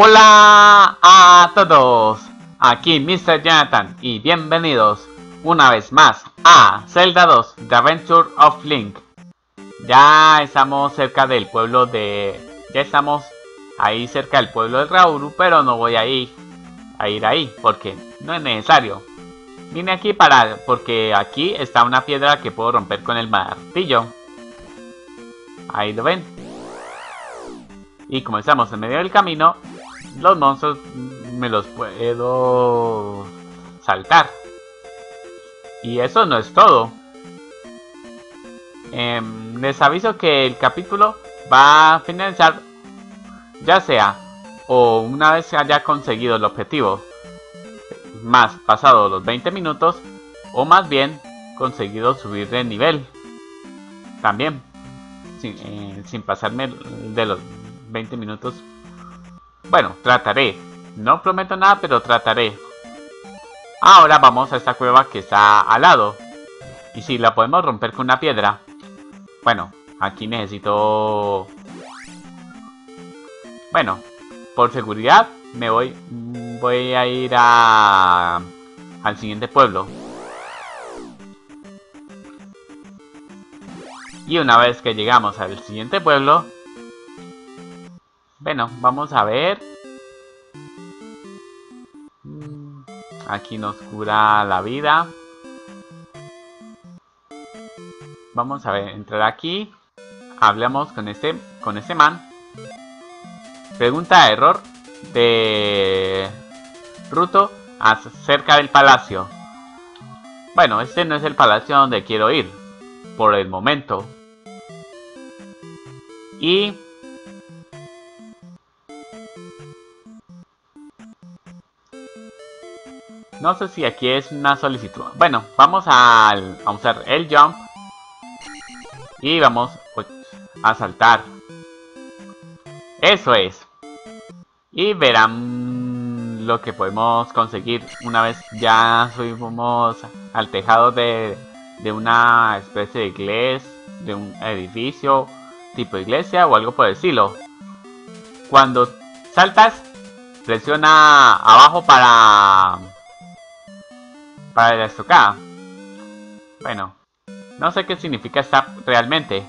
Hola a todos, aquí Mr. Jonathan y bienvenidos una vez más a Zelda 2: The Adventure of Link. Ya estamos cerca del pueblo de... Ya estamos ahí cerca del pueblo de Rauru, pero no voy a ir ahí porque no es necesario. Vine aquí porque aquí está una piedra que puedo romper con el martillo. Ahí lo ven. Y como estamos en medio del camino, los monstruos me los puedo saltar. Y eso no es todo. Les aviso que el capítulo va a finalizar ya sea o una vez se haya conseguido el objetivo, más pasado los 20 minutos, o más bien conseguido subir de nivel. También sin pasarme de los 20 minutos. Bueno, trataré. No prometo nada, pero trataré. Ahora vamos a esta cueva que está al lado. Y si la podemos romper con una piedra. Bueno, aquí necesito... Bueno, por seguridad me voy a ir al siguiente pueblo. Y una vez que llegamos al siguiente pueblo... Bueno, vamos a ver. Aquí nos cura la vida. Vamos a ver, entrar aquí. Hablamos con este man. Pregunta de error de Ruto acerca del palacio. Bueno, este no es el palacio donde quiero ir por el momento. Y... no sé si aquí es una solicitud. Bueno, vamos a usar el jump. Y vamos a saltar. Eso es. Y verán lo que podemos conseguir una vez ya subimos al tejado de una especie de iglesia, de un edificio tipo iglesia o algo por el estilo. Cuando saltas, presiona abajo para la estocada. Bueno, no sé qué significa stab realmente.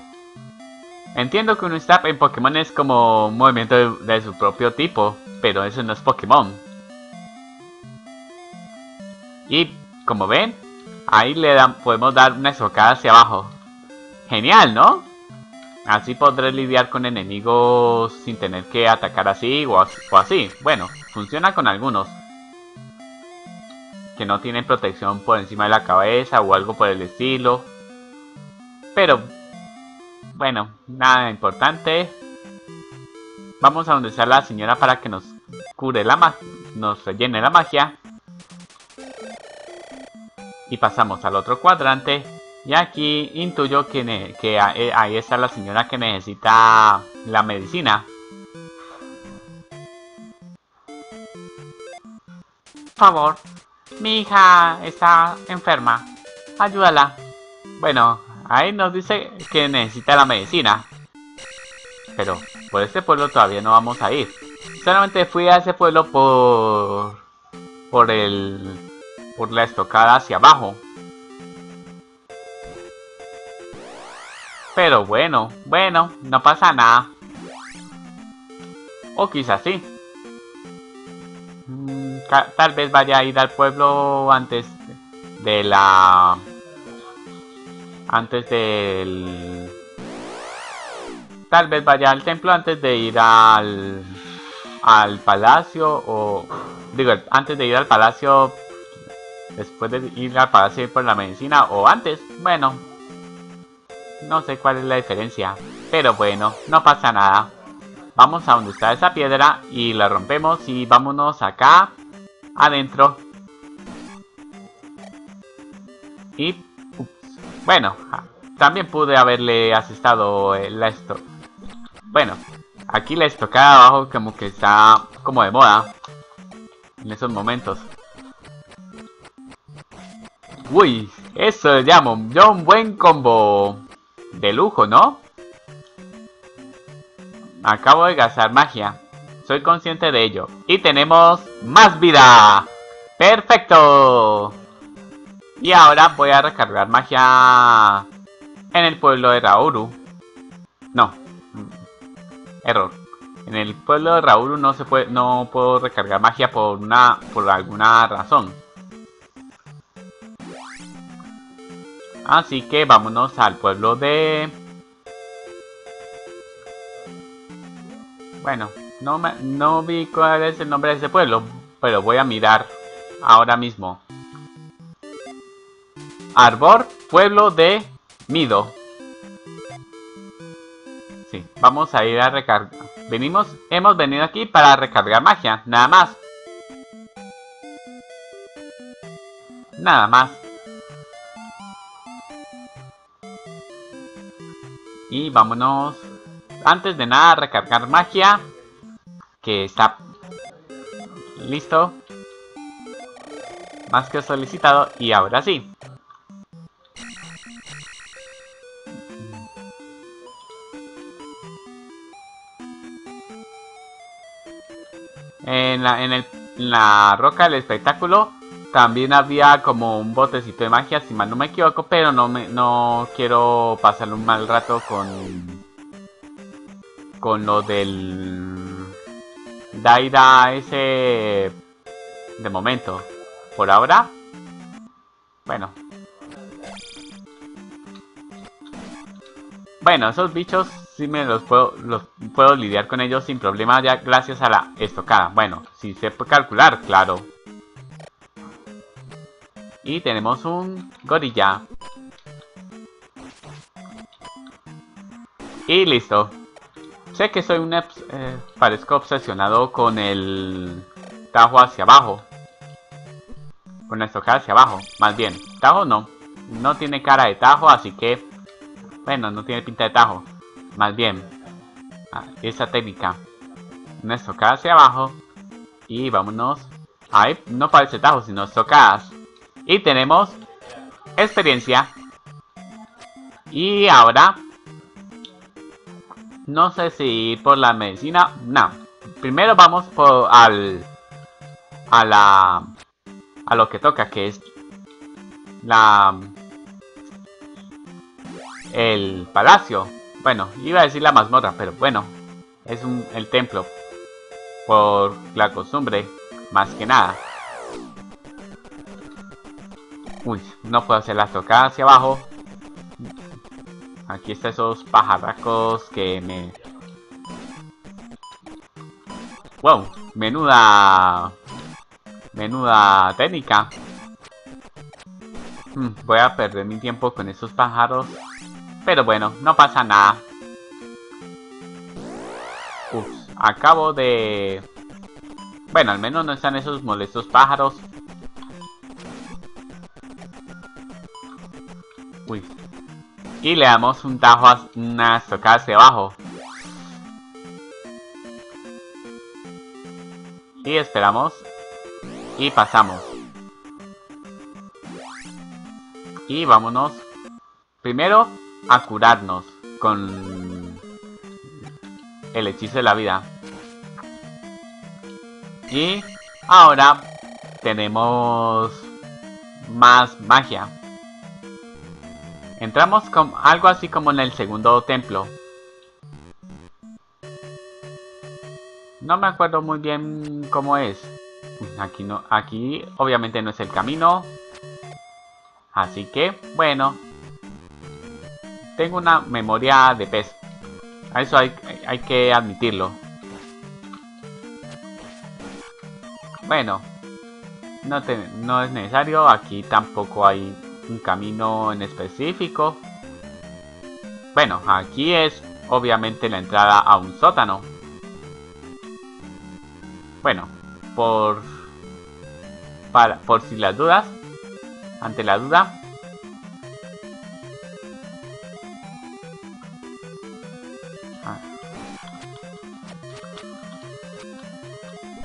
Entiendo que un stab en Pokémon es como un movimiento de su propio tipo, pero eso no es Pokémon. Y como ven, ahí podemos dar una estocada hacia abajo. Genial, ¿no? Así podré lidiar con enemigos sin tener que atacar así o así. Bueno, funciona con algunos que no tienen protección por encima de la cabeza o algo por el estilo. Pero bueno, nada importante. Vamos a donde está la señora para que nos cure la magia, nos rellene la magia. Y pasamos al otro cuadrante. Y aquí intuyo que ahí está la señora que necesita la medicina. Por favor. Mi hija está enferma. Ayúdala. Bueno, ahí nos dice que necesita la medicina. Pero por este pueblo todavía no vamos a ir. Solamente fui a ese pueblo por la estocada hacia abajo. Pero bueno, no pasa nada. O quizás sí. Tal vez vaya a ir al pueblo Tal vez vaya al templo antes de ir al palacio, o... Digo, antes de ir al palacio, después de ir al palacio por la medicina, o antes. Bueno, no sé cuál es la diferencia, pero bueno, no pasa nada. Vamos a donde está esa piedra y la rompemos y vámonos acá adentro. Y bueno, también pude haberle asestado esto. Bueno, aquí la estocada abajo como que está como de moda en esos momentos. Uy, eso le llamo yo un buen combo de lujo, ¿no? Acabo de gastar magia. soy consciente de ello. Y tenemos más vida. ¡Perfecto! Y ahora voy a recargar magia en el pueblo de Rauru. No. Error. En el pueblo de Rauru no se puede, no puedo recargar magia por alguna razón. Así que vámonos al pueblo de... Bueno, no vi cuál es el nombre de ese pueblo, pero voy a mirar ahora mismo. Arbor, pueblo de Mido. Sí, vamos a ir a recargar. Hemos venido aquí para recargar magia, nada más. Nada más. Y vámonos. Antes de nada, recargar magia. Que está listo. Más que solicitado. Y ahora sí. En la roca del espectáculo también había como un botecito de magia, si mal no me equivoco, pero no quiero pasar un mal rato con lo del Daida ese de momento. Por ahora, bueno, esos bichos sí me los puedo lidiar con ellos sin problema ya gracias a la estocada. Bueno, si se puede calcular, claro. Y tenemos un gorilla. Y listo. Sé que soy un... parezco obsesionado con el... tajo hacia abajo. Con la estocada hacia abajo, más bien. Tajo no. No tiene cara de tajo, así que... Bueno, no tiene pinta de tajo. Más bien. Esa técnica. Una estocada hacia abajo. Y vámonos. Ahí no parece tajo, sino estocadas. Y tenemos... experiencia. Y ahora... No sé si ir por la medicina. No. Primero vamos por a lo que toca, que es el palacio. Bueno, iba a decir la mazmorra, pero bueno, es el templo. Por la costumbre, más que nada. Uy, no puedo hacer las tocadas hacia abajo. Aquí están esos pajarracos que me... ¡Wow! Menuda técnica. Voy a perder mi tiempo con esos pájaros. Pero bueno, no pasa nada. Ups, acabo de... Bueno, al menos no están esos molestos pájaros. Uy. Y le damos un tajo a una estocada hacia abajo. Y esperamos. Y pasamos. Y vámonos. Primero a curarnos con el hechizo de la vida. Y ahora tenemos más magia. Entramos con algo así como en el segundo templo. No me acuerdo muy bien cómo es. Aquí no, aquí obviamente no es el camino. Así que, bueno. Tengo una memoria de pez. Eso hay que admitirlo. Bueno. No es necesario. Aquí tampoco hay un camino en específico. Bueno, aquí es obviamente la entrada a un sótano. Bueno, por si las dudas, ante la duda.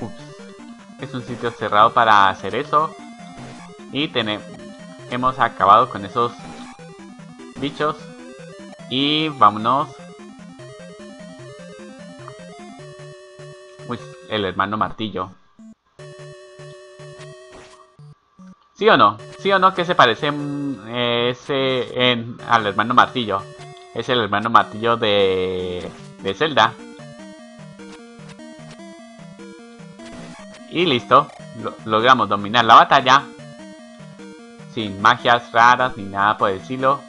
Ups. Es un sitio cerrado para hacer eso. Y hemos acabado con esos bichos. Y vámonos. Uy, el hermano martillo. ¿Sí o no? ¿Sí o no que se parece al hermano martillo? Es el hermano martillo de Zelda. Y listo. Logramos dominar la batalla. Sin magias raras ni nada por el estilo.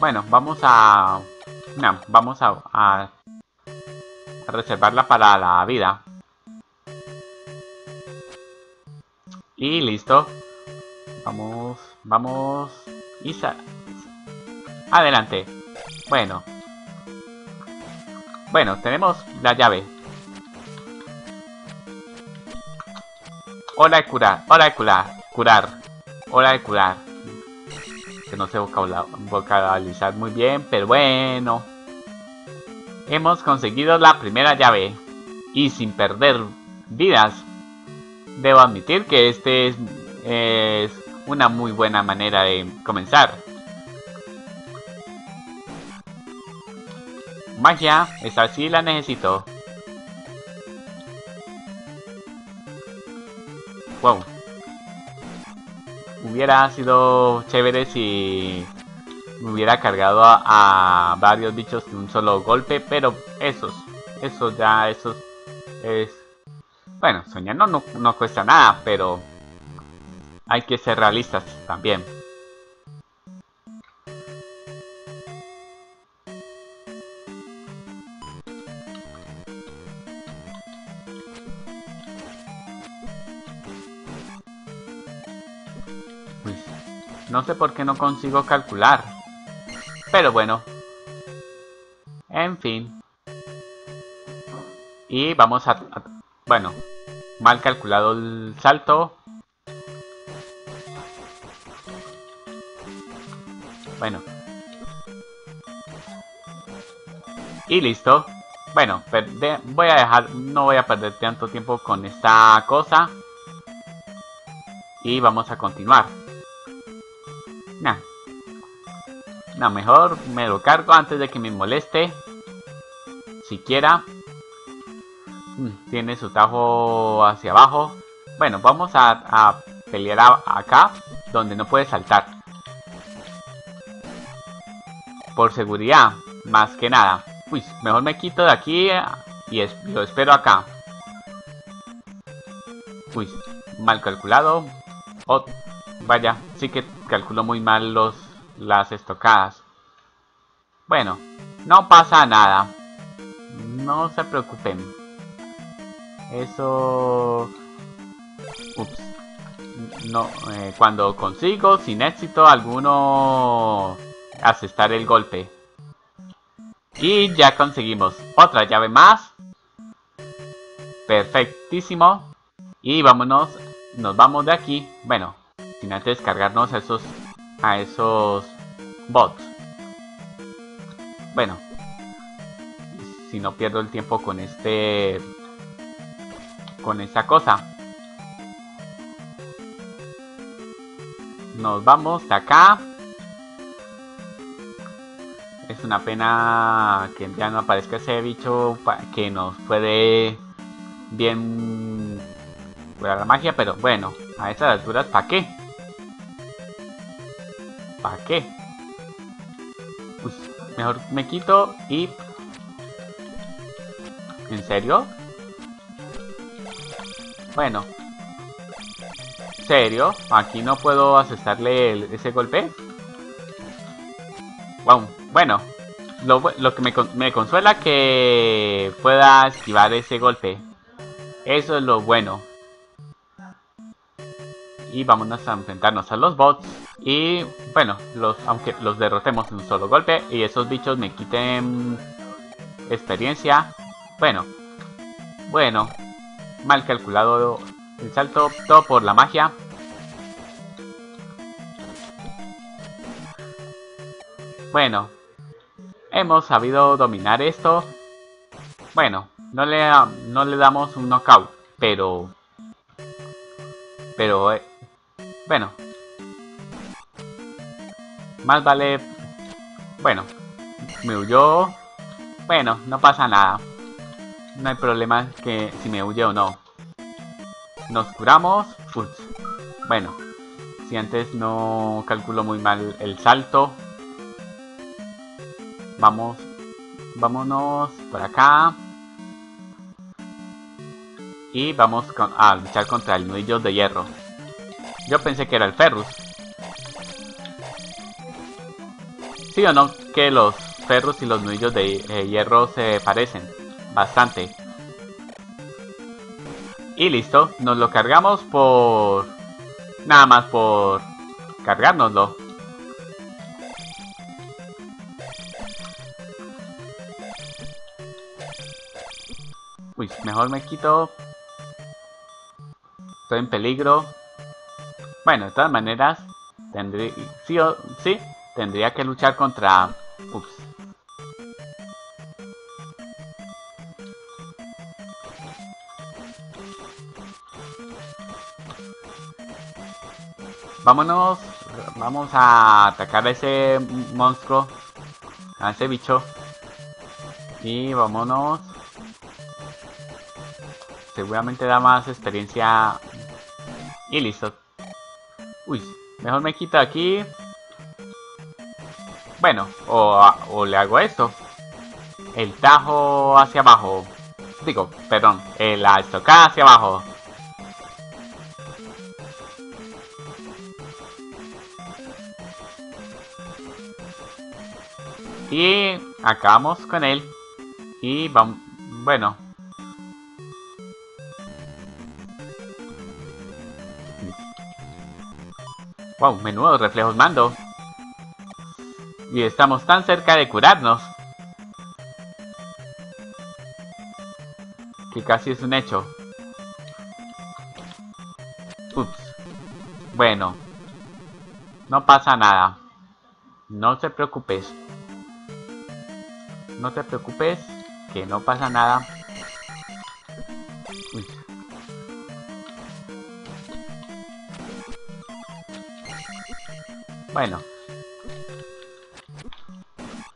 Bueno, vamos a... No, vamos a reservarla para la vida. Y listo. Vamos, vamos. Adelante. Bueno. Bueno, tenemos la llave. Hora de curar. Hora de curar. Hora de curar. Que no sé vocalizar muy bien, pero bueno. Hemos conseguido la primera llave. Y sin perder vidas. Debo admitir que este es una muy buena manera de comenzar. Magia, esa sí la necesito. Wow. Hubiera sido chévere si me hubiera cargado a varios bichos de un solo golpe, pero esos... Bueno, soñar no cuesta nada, pero hay que ser realistas también. No sé por qué no consigo calcular. Pero bueno. En fin. Y vamos a... Bueno. Mal calculado el salto. Bueno. Y listo. Bueno, voy a dejar... No voy a perder tanto tiempo con esta cosa. Y vamos a continuar. No, mejor me lo cargo antes de que me moleste. Siquiera. Tiene su tajo hacia abajo. Bueno, vamos a pelear acá, donde no puede saltar. Por seguridad, más que nada. Uy, mejor me quito de aquí y lo espero acá. Uy, mal calculado. Oh, vaya, sí que calculo muy mal las estocadas. Bueno, no pasa nada. No se preocupen. Eso... Ups. No, cuando consigo sin éxito alguno asestar el golpe. Y ya conseguimos otra llave más. Perfectísimo. Y vámonos. Nos vamos de aquí. Bueno, sin antes cargarnos a esos bots. Bueno, si no pierdo el tiempo con esta cosa. Nos vamos de acá. Es una pena que ya no aparezca ese bicho que nos puede bien curar la magia, pero bueno, a estas alturas ¿para qué? ¿Para qué? Pues mejor me quito y... ¿En serio? Bueno. ¿En serio? ¿Aquí no puedo asestarle ese golpe? Wow. Bueno. Lo que me consuela que pueda esquivar ese golpe. Eso es lo bueno. Y vámonos a enfrentarnos a los bots. Y bueno, aunque los derrotemos en un solo golpe y esos bichos me quiten experiencia. Bueno, mal calculado el salto, todo por la magia. Bueno, hemos sabido dominar esto. Bueno, no le damos un knockout, pero bueno. Más vale... Bueno, me huyó. Bueno, no pasa nada. No hay problema que si me huye o no. Nos curamos. Uf. Bueno, si antes no calculo muy mal el salto. Vamos. Vámonos por acá. Y vamos a luchar contra el nudillo de hierro. Yo pensé que era el Ferrus. ¿Sí o no? Que los Ferrus y los nudillos de hierro se parecen bastante. Y listo. Nos lo cargamos por... nada más por cargárnoslo. Uy, mejor me quito. Estoy en peligro. Bueno, de todas maneras, tendría... sí o sí, tendría que luchar contra... ups. Vámonos. Vamos a atacar a ese monstruo. A ese bicho. Y vámonos. Seguramente da más experiencia. Y listo. Uy, mejor me quito aquí. Bueno, o le hago esto. El tajo hacia abajo. Digo, perdón, la estocada hacia abajo. Y acabamos con él. Y vamos, bueno. Wow, menudo reflejos mando. Y estamos tan cerca de curarnos. Que casi es un hecho. Ups. Bueno. No pasa nada. No te preocupes. No te preocupes. Que no pasa nada. Uy. Bueno.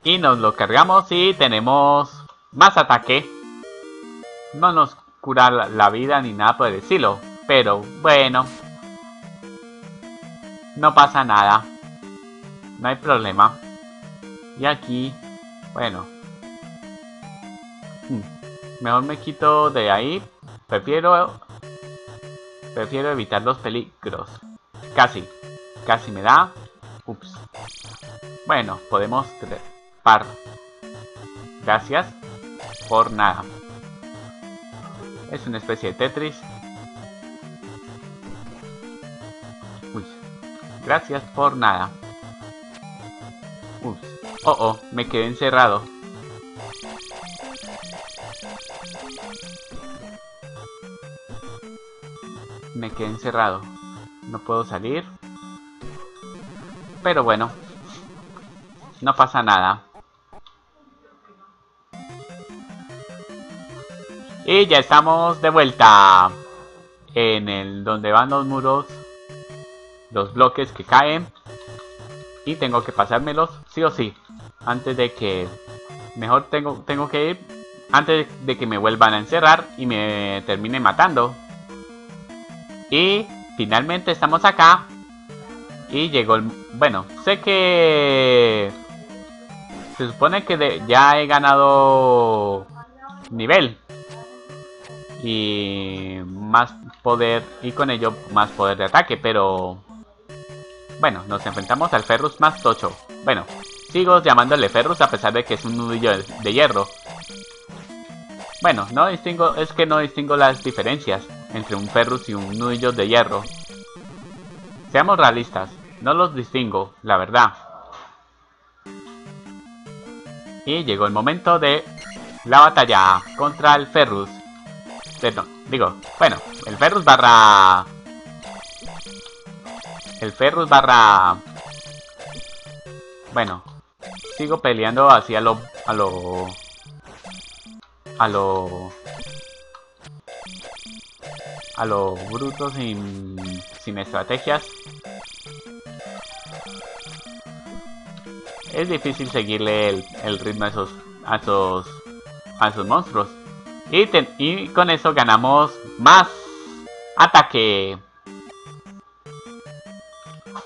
Y nos lo cargamos y tenemos más ataque. No nos cura la vida ni nada por el estilo. Pero bueno. No pasa nada. No hay problema. Y aquí, bueno. Mejor me quito de ahí. Prefiero evitar los peligros. Casi. Casi me da. Ups. Bueno, podemos trepar. Gracias por nada. Es una especie de Tetris. Uy. Gracias por nada. Ups. Oh, oh, me quedé encerrado. Me quedé encerrado. No puedo salir. Pero bueno, no pasa nada. Y ya estamos de vuelta. En el donde van los muros. Los bloques que caen. Y tengo que pasármelos sí o sí. Antes de que... mejor tengo que ir. Antes de que me vuelvan a encerrar. Y me terminen matando. Y finalmente estamos acá. Y llegó el... bueno, sé que... se supone que ya he ganado... nivel. Y... más poder... y con ello más poder de ataque, pero... bueno, nos enfrentamos al Ferrus más tocho. Bueno, sigo llamándole Ferrus a pesar de que es un nudillo de hierro. Bueno, no distingo... es que no distingo las diferencias entre un Ferrus y un nudillo de hierro. Seamos realistas. No los distingo, la verdad. Y llegó el momento de la batalla contra el Ferrus. Perdón, digo, bueno, el Ferrus barra... el Ferrus barra... bueno, sigo peleando así a lo bruto sin estrategias. Es difícil seguirle el ritmo a esos monstruos. Y con eso ganamos más ataque.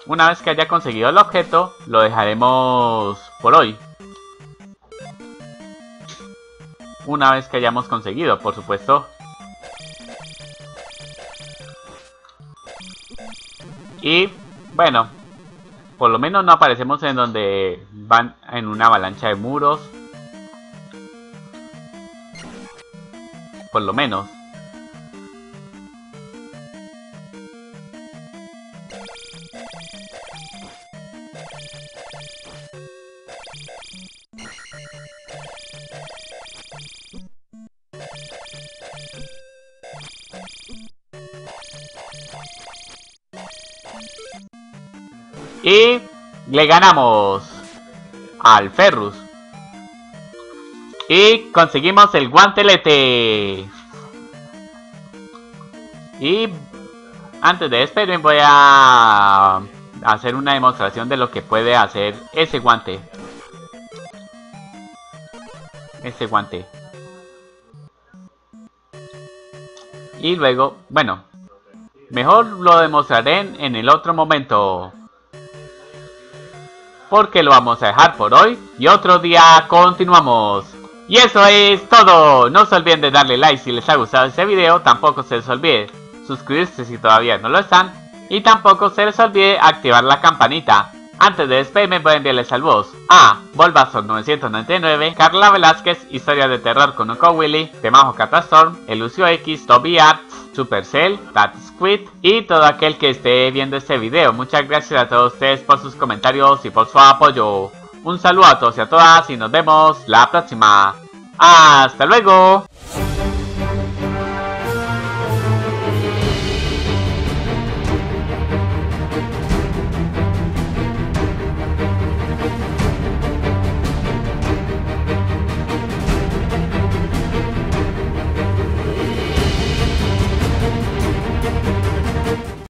Una vez que haya conseguido el objeto, lo dejaremos por hoy. Una vez que hayamos conseguido, por supuesto. Y bueno, por lo menos no aparecemos en donde van en una avalancha de muros. Por lo menos. Y le ganamos al Ferrus. Y conseguimos el guantelete. Y antes de despedirme voy a hacer una demostración de lo que puede hacer ese guante. Ese guante. Y luego, bueno, mejor lo demostraré en el otro momento, porque lo vamos a dejar por hoy y otro día continuamos. Y eso es todo. No se olviden de darle like si les ha gustado este video. Tampoco se les olvide suscribirse si todavía no lo están. Y tampoco se les olvide activar la campanita. Antes de despedirme voy a enviarles saludos a Volvazor 999, Carla Velázquez, Historia de Terror con Oco Willy, Temajo Catastorm, Elucio X, Toby Arts, Supercell, That Squid y todo aquel que esté viendo este video. Muchas gracias a todos ustedes por sus comentarios y por su apoyo. Un saludo a todos y a todas y nos vemos la próxima. ¡Hasta luego!